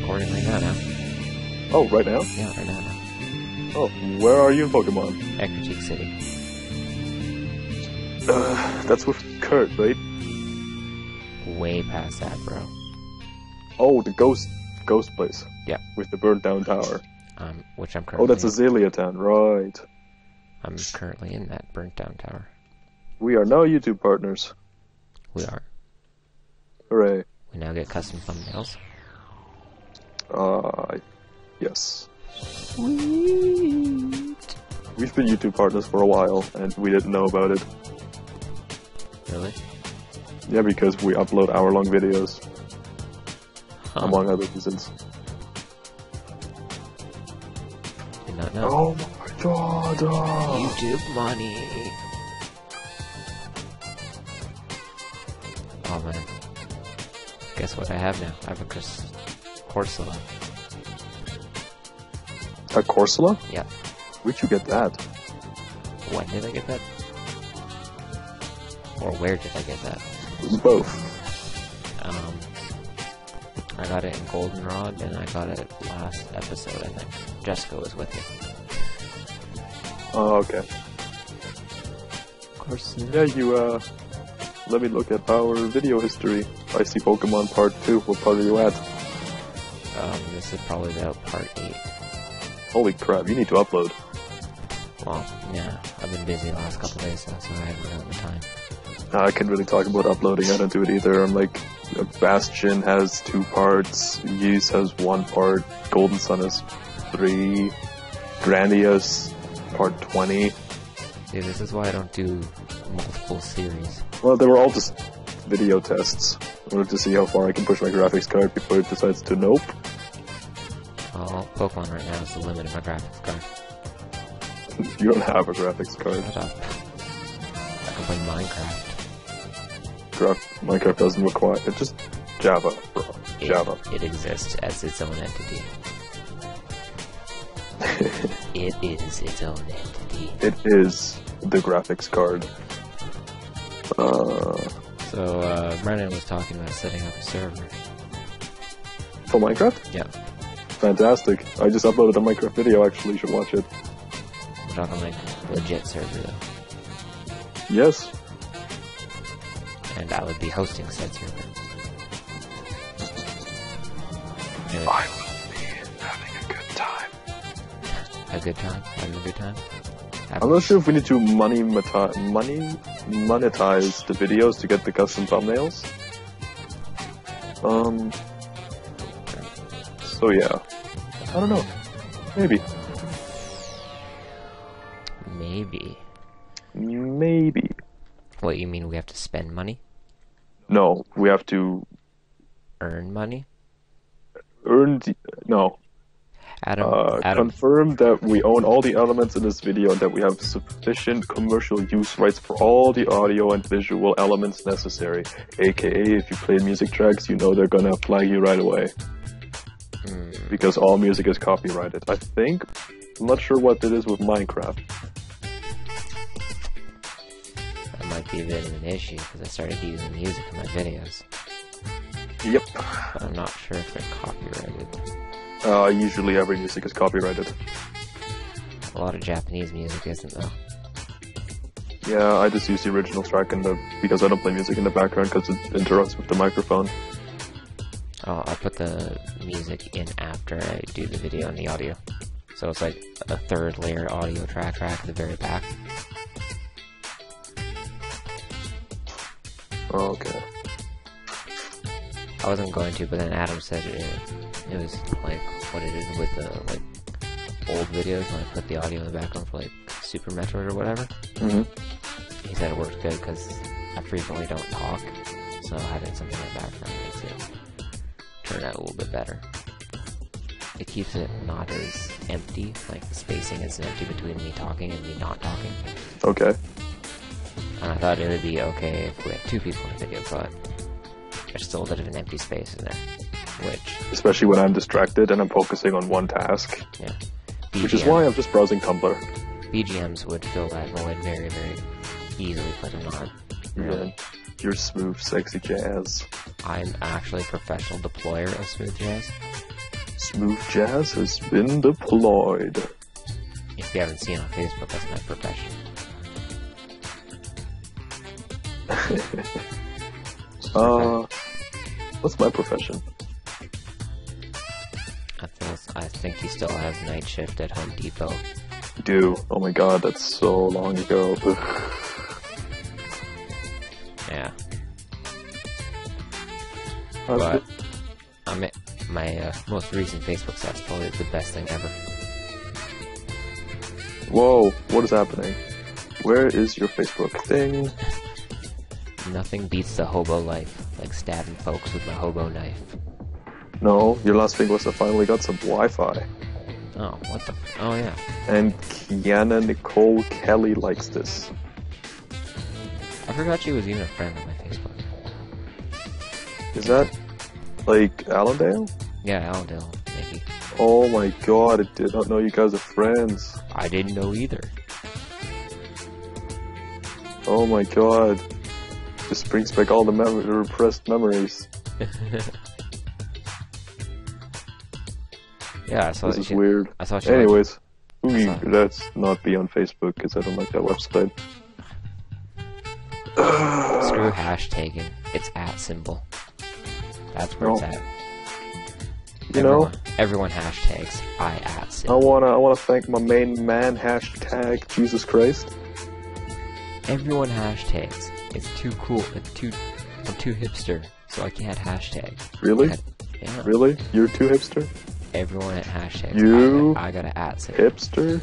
recording right now. Oh, right now? Yeah, right now. Oh, where are you in Pokemon? Ecruteak City. That's with Kurt, right? Way past that, bro. Oh, the ghost place. Yeah. With the burnt down tower. Which I'm currently... Oh, that's Azalea Town, right. I'm currently in that burnt down tower. We are now YouTube partners. We are. Hooray. We now get custom thumbnails. Yes. Sweet. We've been YouTube partners for a while, and we didn't know about it. Really? Yeah, because we upload hour-long videos. Huh. Among other reasons. Did not know. Oh my god! YouTube money! Oh man. Guess what I have now? I have a Corsola. A Corsola? Yeah. Where'd you get that? When did I get that? Or where did I get that? Both. I got it in Goldenrod, and I got it last episode, I think. Jessica was with me. Oh, okay. Corsola. Yeah, you, let me look at our video history. I see Pokemon Part 2. What part are you at? This is probably about Part 8. Holy crap, you need to upload. Well, yeah, I've been busy the last couple of days, so I haven't had the time. I can't really talk about uploading, I don't do it either. I'm like, Bastion has 2 parts, Yeast has 1 part, Golden Sun has 3, Grandia's Part 20. See, this is why I don't do multiple series. Well, they were all just video tests. I wanted to see how far I can push my graphics card before it decides to nope. Well, Pokemon right now is the limit of my graphics card. You don't have a graphics card. Shut up. I can play Minecraft. Minecraft doesn't require... It's just Java, bro. Java. It exists as its own entity. It is its own entity. It is the graphics card. So, Brendan was talking about setting up a server. For Minecraft? Yeah. Fantastic. I just uploaded a Minecraft video, actually. You should watch it. We're talking like legit server, though. Yes. And I would be hosting said server. Anyway. I would be having a good time. A good time? Having a good time? I'm not sure if we need to monetize the videos to get the custom thumbnails. So yeah. I don't know. Maybe. What, you mean we have to spend money? No, we have to... Earn money? No. Adam. Confirm that we own all the elements in this video and that we have sufficient commercial use rights for all the audio and visual elements necessary. AKA, if you play music tracks, you know they're gonna flag you right away. Because all music is copyrighted, I think. I'm not sure what it is with Minecraft. That might be a bit of an issue, because I started using music in my videos. Yep. But I'm not sure if they're copyrighted. Usually every music is copyrighted. A lot of Japanese music isn't, though. Yeah, I just use the original track because I don't play music in the background, because it interrupts with the microphone. Oh, I put the music in after I do the video and the audio. So it's like a third layer audio track at the very back. Oh, okay. I wasn't going to, but then Adam said it was like what it is with the like old videos when I put the audio in the background for like Super Metroid or whatever. Mm-hmm. He said it worked good because I frequently don't talk, so having something in the background makes it turn out a little bit better. It keeps it not as empty, like the spacing isn't empty between me talking and me not talking. Okay. And I thought it would be okay if we had 2 people in the video, but there's still a bit of an empty space in there, which... Especially when I'm distracted and I'm focusing on one task. Yeah. BGM, which is why I'm just browsing Tumblr. BGMs would fill that void very, very easily, but not really. your smooth, sexy jazz. I'm actually a professional deployer of smooth jazz. Smooth jazz has been deployed. If you haven't seen on Facebook, that's my profession. What's my profession? I think he still has night shift at Home Depot. You do? Oh my god, that's so long ago. Yeah. But my most recent Facebook status probably is the best thing ever. Whoa, what is happening? Where is your Facebook thing? Nothing beats the hobo life, like stabbing folks with my hobo knife. No, your last thing was I finally got some Wi-Fi. Oh, what the f- oh yeah. And Kiana Nicole Kelly likes this. I forgot she was even a friend on my Facebook. Is that, like, Allendale? Yeah, Allendale, maybe. Oh my god, I did not know you guys are friends. I didn't know either. Oh my god. This brings back all the repressed memories. Yeah, I saw this. This is weird. I saw. Anyways, let's not be on Facebook because I don't like that website. Screw hashtagging. It's @ symbol. That's where it's at. You know, everyone hashtags @symbol. I wanna thank my main man hashtag Jesus Christ. Everyone hashtags. It's too cool. I'm too hipster, so I can't hashtag. Really? Yeah. Really? You're too hipster? Everyone at hashtags. You? I got an @ symbol. Hipster?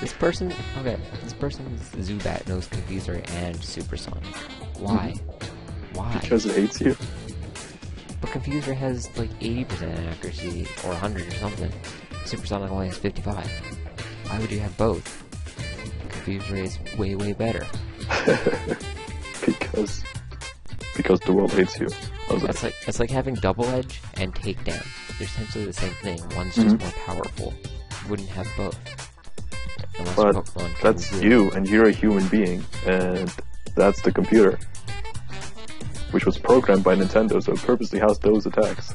This person. Okay. This person's Zubat knows Confuser and Supersonic. Why? Why? Because it hates you. But Confuser has like 80% accuracy or 100 or something. Supersonic only has 55. Why would you have both? Confuser is way, way better. because the world hates you. It's like having double edge and takedown. They're essentially the same thing. One's just more powerful. You wouldn't have both. Unless Pokemon that's you, and you're a human being, and that's the computer, which was programmed by Nintendo, so it purposely has those attacks.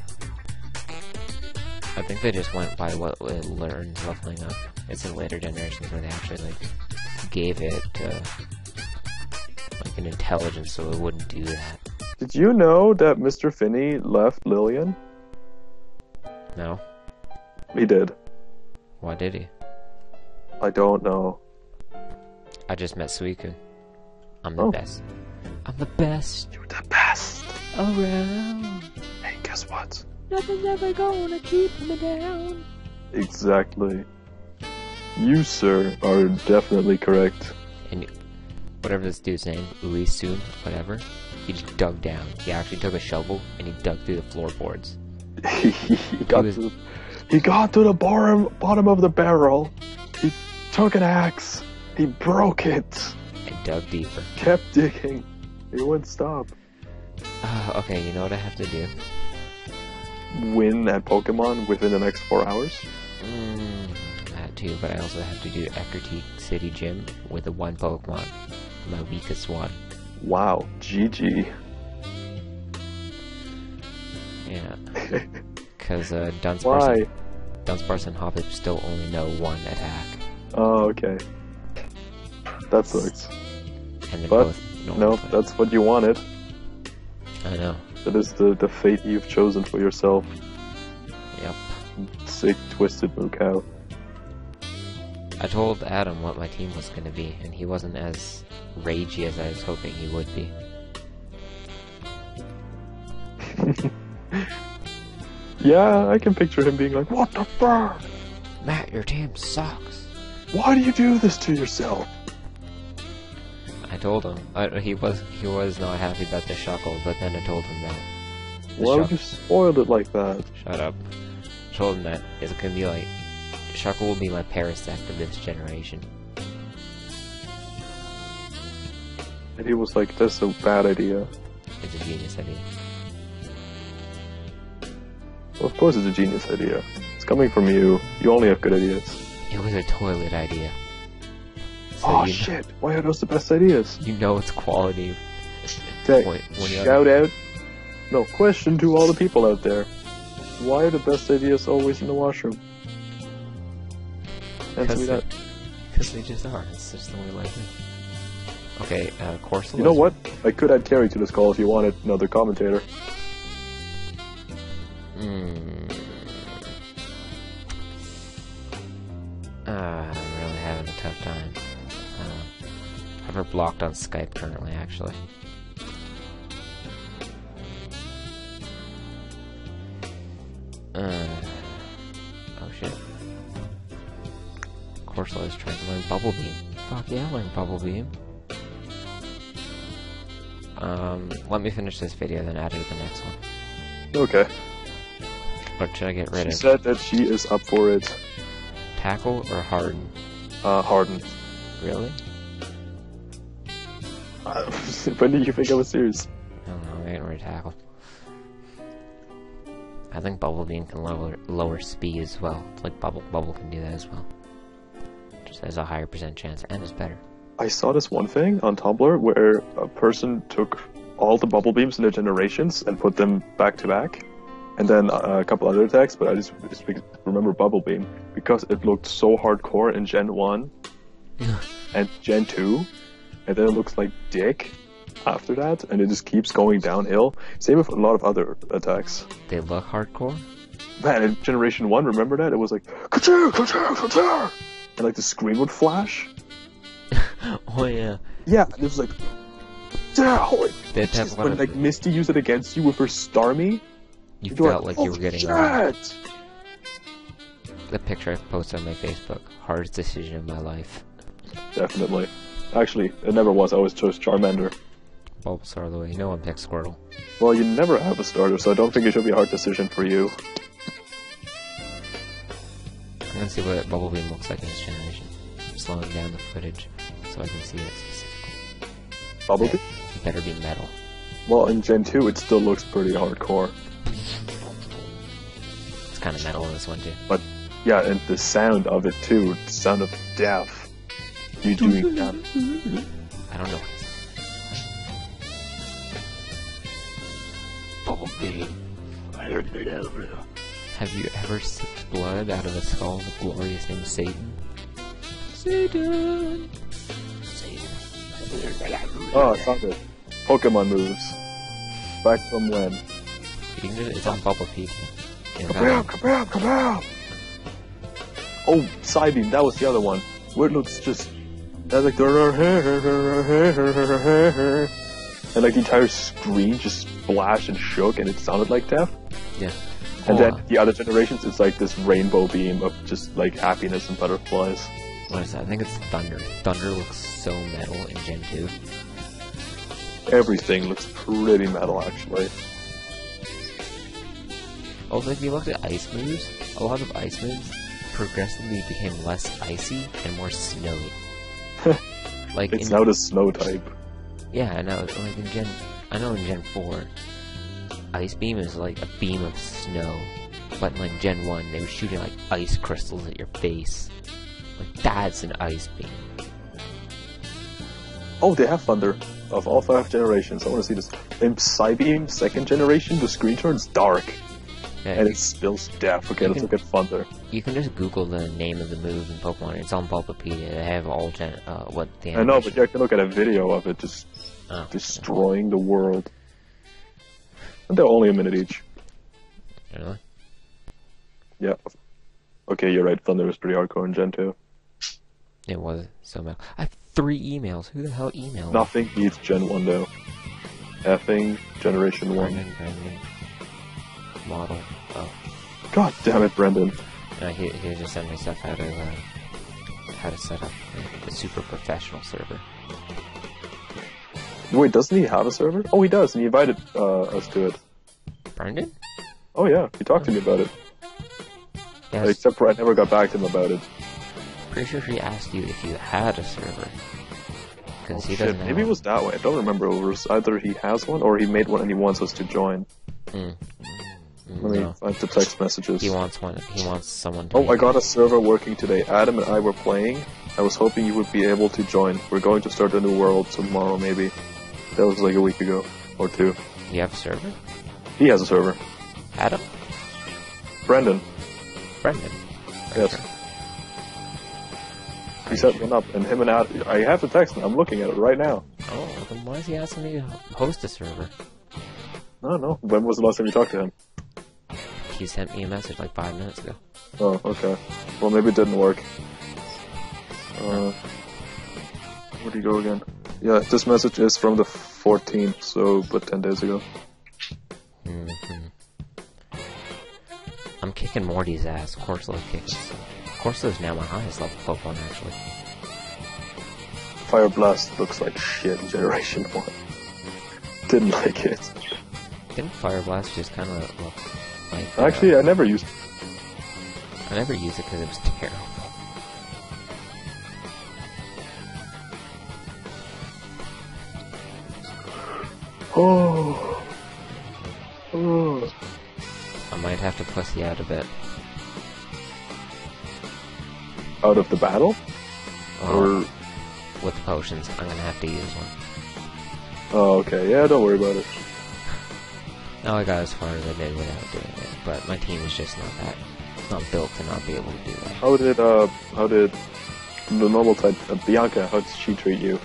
I think they just went by what it learned leveling up. It's in later generations where they actually like gave it like an intelligence, so it wouldn't do that. Did you know that Mr. Finney left Lillian? No. He did. Why did he? I don't know. I just met Suiku. I'm the best. I'm the best. You're the best. Around. Hey, guess what? Nothing's ever gonna keep me down. Exactly. You, sir, are definitely correct. And whatever this dude's name, Uisun, whatever, he just dug down. He actually took a shovel and he dug through the floorboards. He got to the bottom of the barrel. He took an axe. He broke it. And dug deeper. Kept digging. He wouldn't stop. Okay, you know what I have to do? Win at Pokemon within the next 4 hours? That too, but I also have to do Ecruteak City Gym with the one Pokemon. My weakest one. Wow, GG. Yeah, because Dunsparce and Hoppip still only know one attack. Oh, okay. That sucks. And but, no, that's what you wanted. I know. That is the fate you've chosen for yourself. Yep. Sick, twisted moo cow. I told Adam what my team was going to be, and he wasn't as ragey as I was hoping he would be. Yeah, I can picture him being like, what the fuck? Matt, your team sucks. Why do you do this to yourself? I told him. He was not happy about the Shuckle, but then I told him that. Why would you spoil it like that? Shut up. I told him that it's going to be like, Shuckle will be my Parasect of this generation. And he was like, that's a bad idea. It's a genius idea. Well, of course it's a genius idea. It's coming from you. You only have good ideas. It was a toilet idea. So oh shit, why are those the best ideas? You know it's quality Okay, shout out. No, question to all the people out there. Why are the best ideas always in the washroom? Because they just are. It's just the way life is. Okay, Corsola. You know what? I could add Carrie to this call if you wanted another commentator. I'm really having a tough time. I have her blocked on Skype currently, actually. Oh shit. Corsola is trying to learn Bubble Beam. Fuck yeah, learn Bubble Beam. Let me finish this video, then add it to the next one. Okay. What should I get rid of? She said that she is up for it. Tackle or Harden? Harden. Really? When did you think I was serious? I don't know, I'm getting rid of Tackle. I think Bubble Beam can lower speed as well. Like Bubble can do that as well. Just has a higher % chance and is better. I saw this one thing on Tumblr where a person took all the Bubble Beams in their generations and put them back to back, and then a couple other attacks. But I just remember Bubble Beam because it looked so hardcore in Gen 1 and Gen 2, and then it looks like dick after that, and it just keeps going downhill. Same with a lot of other attacks. They look hardcore? Man, in Generation 1, remember that? It was like, ka-choo, ka-choo, ka-choo! And like the screen would flash. Oh yeah. Yeah, it was like, oh, geez, when like Misty used it against you with her Starmie, you felt like, you were getting that. The picture I posted on my Facebook, hardest decision of my life. Definitely. Actually, it never was. I always chose Charmander. Bulbasaur, the way no one picks Squirtle. Well, you never have a starter, so I don't think it should be a hard decision for you. I'm gonna see what Bubble Beam looks like in this generation. I'm slowing down the footage so I can see it specifically. Bubble Beam? It better be metal. Well, in Gen 2, it still looks pretty hardcore. It's kind of metal in this one, too. But, yeah, and the sound of it, too. The sound of death. You're doing that. I don't know. Have you ever sipped blood out of a skull with the glorious name Satan? Satan! Satan. Oh, I found it. Pokemon moves. Back from when? You can do it. It's on Bubble Peak. Kaboom! Kaboom! Kaboom! Oh, Psybeam. That was the other one. Where it looks just... That's like... And like the entire screen just flashed and shook, and it sounded like death. Yeah. And then the other generations, it's like this rainbow beam of just like happiness and butterflies. What is that? I think it's Thunder. Thunder looks so metal in Gen 2. Everything looks pretty metal, actually. Also, if you looked at ice moves, a lot of ice moves progressively became less icy and more snowy. Like it's now the snow type. Yeah, I know. Like in Gen 4, Ice Beam is like a beam of snow, but in like Gen 1, they were shooting like ice crystals at your face. Like that's an Ice Beam. Oh, they have Thunder of all 5 generations. I want to see this. In Psybeam, 2nd generation, the screen turns dark, yeah, and it spills death. Okay, let's look at Thunder. You can just Google the name of the move in Pokemon. It's on Bulbapedia. They have all I know, but you can look at a video of it just. Oh, destroying the world. And they're only a minute each. Really? Yeah. Okay, you're right. Thunder was pretty hardcore in Gen 2. It was somehow. I have 3 emails. Who the hell emailed? Nothing beats Gen 1 though. Effing Generation 1. Brendan. Model. Oh. God damn it, Brendan. He just sent me stuff how to set up a super professional server. Wait, doesn't he have a server? Oh, he does, and he invited us to it. Brendan? Oh yeah, he talked to me about it. Yes. Except for I never got back to him about it. Pretty sure he asked you if you had a server. Oh, he shit. Maybe it was that way. I don't remember. It was either he has one or he made one and he wants us to join. Let me find the text messages. He wants one. He wants someone to. Oh, I got a server working today. Adam and I were playing. I was hoping you would be able to join. We're going to start a new world tomorrow, maybe. That was like a week ago or two. You have a server? He has a server. Adam? Brendan. Brendan? Yes. He set one up, and him and Adam... I have to text him. I'm looking at it right now. Oh, then why is he asking me to host a server? I don't know. When was the last time you talked to him? He sent me a message like 5 minutes ago. Oh, okay. Well, maybe it didn't work. Where do you go again? Yeah, this message is from the 14th, so but 10 days ago. Mm-hmm. I'm kicking Morty's ass. Corsola kicks. Corsola's now my highest level Pokemon, actually. Fire Blast looks like shit in Generation 1. Didn't like it. Didn't Fire Blast just kind of look like... Actually, I never used it because it was terrible. Oh. Oh. I might have to pussy out a bit. Out of the battle? Or... with potions, I'm gonna have to use one. Oh, okay. Yeah, don't worry about it. No, I got as far as I did without doing it, but my team is just not built to not be able to do that. How did the normal type, Bianca, how did she treat you?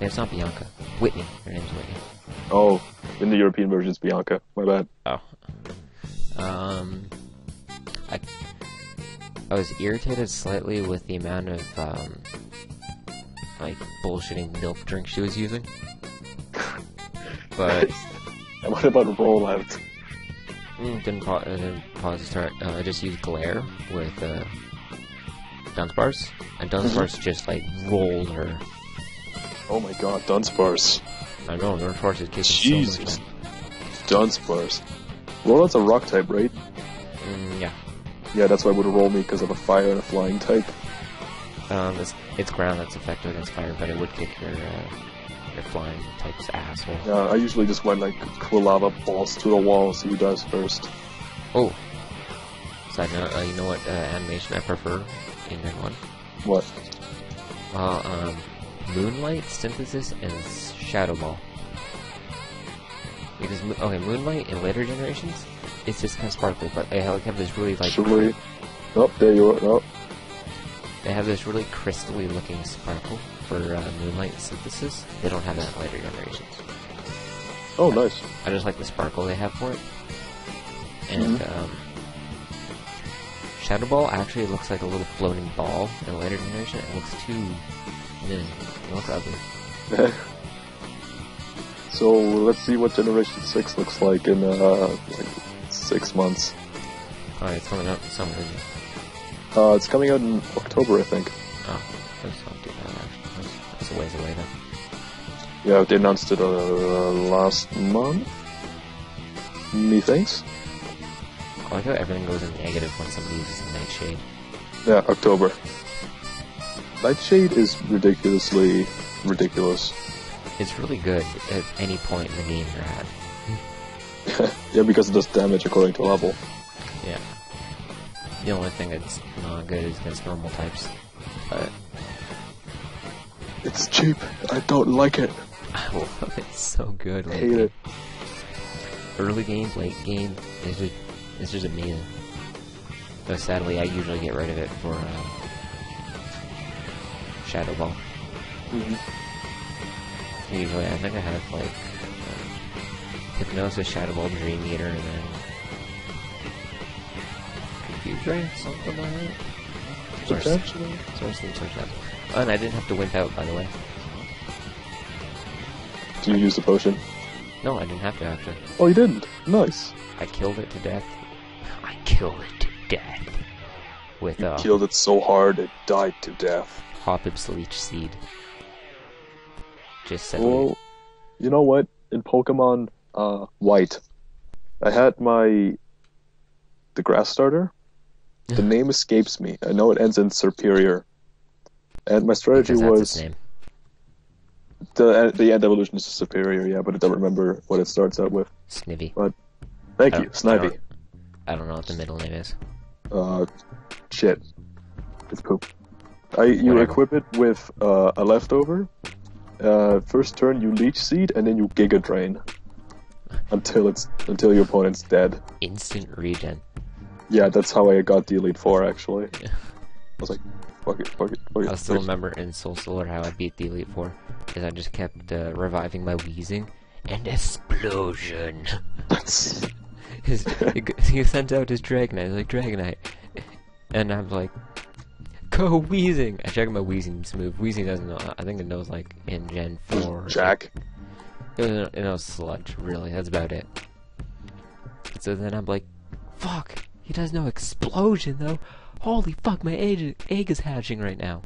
It's not Bianca. Whitney. Her name's Whitney. Oh, in the European version it's Bianca. My bad. Oh. I was irritated slightly with the amount of, like, bullshitting milk drink she was using. But... And what about rollout? I didn't pause to start. I just used glare with Dunsparce, and Dunsparce just like rolled her. Oh my god, Dunsparce! I know Dunsparce is kicking Jesus. So much. Dunsparce. Rollout's a rock type, right? Yeah. Yeah, that's why it would roll me because of a fire and a flying type. It's ground that's effective against fire, but it would kick your. Your flying type's asshole. Yeah, I usually just went like lava balls to the wall, see who dies first. Oh. Side note, you know what animation I prefer in that one? What? Moonlight, Synthesis, and Shadow Ball. Because okay, Moonlight in later generations, it's just kind of sparkly, but they have this really like. Should we? Oh, there you are. Oh. They have this really crystally looking sparkle. For Moonlight Synthesis, they don't have that in later generations. Oh, nice. I just like the sparkle they have for it. And Shadow Ball actually looks like a little floating ball in a later generation. It looks too... it looks ugly. So, let's see what Generation 6 looks like in like 6 months. Alright, it's coming out in summer, isn't it? It's coming out in October, I think. Oh, that's not too bad, actually. It's a ways away then. Yeah, they announced it last month. Methinks. I like how everything goes in negative when somebody uses Nightshade. Yeah, October. Nightshade is ridiculously ridiculous. It's really good at any point in the game you're at. Yeah, because it does damage according to level. Yeah. The only thing that's not good is against normal types. But... it's cheap. I don't like it. I love it. It's so good. I hate it. Early game, late game, it's just amazing. Though sadly, I usually get rid of it for Shadow Ball. Mm-hmm. Usually, I think I have like Hypnosis, Shadow Ball, Dream Eater, and then Confuser, something like that. Sorry. Oh, and I didn't have to wimp out, by the way. Did you use the potion? No, I didn't have to, actually. Oh, you didn't? Nice. I killed it to death. I killed it to death. With, you killed it so hard, it died to death. Hoppip's Leech Seed. Just said. Well, you know what? In Pokemon White, I had the grass starter. The name escapes me. I know it ends in Superior. And my strategy was name. The end evolution is Superior, yeah, but I don't remember what it starts out with. Snivy. But thank you, Snivy. I don't know what the middle name is. Shit. It's poop. You equip it with a leftover, first turn you Leech Seed and then you Giga Drain. Until your opponent's dead. Instant regen. Yeah, that's how I got the Elite Four actually. Yeah. I was like, fuck it. I still remember in Soul Solar how I beat the Elite Four, because I just kept reviving my Weezing and Explosion. He sent out his Dragonite, he's like, Dragonite. And I'm like, go Weezing! I checked my Weezing's move. Weezing doesn't know, I think it knows like in Gen 4. Jack. It knows Sludge, really, that's about it. So then I'm like, fuck, he does know Explosion though. Holy fuck, my egg is hatching right now.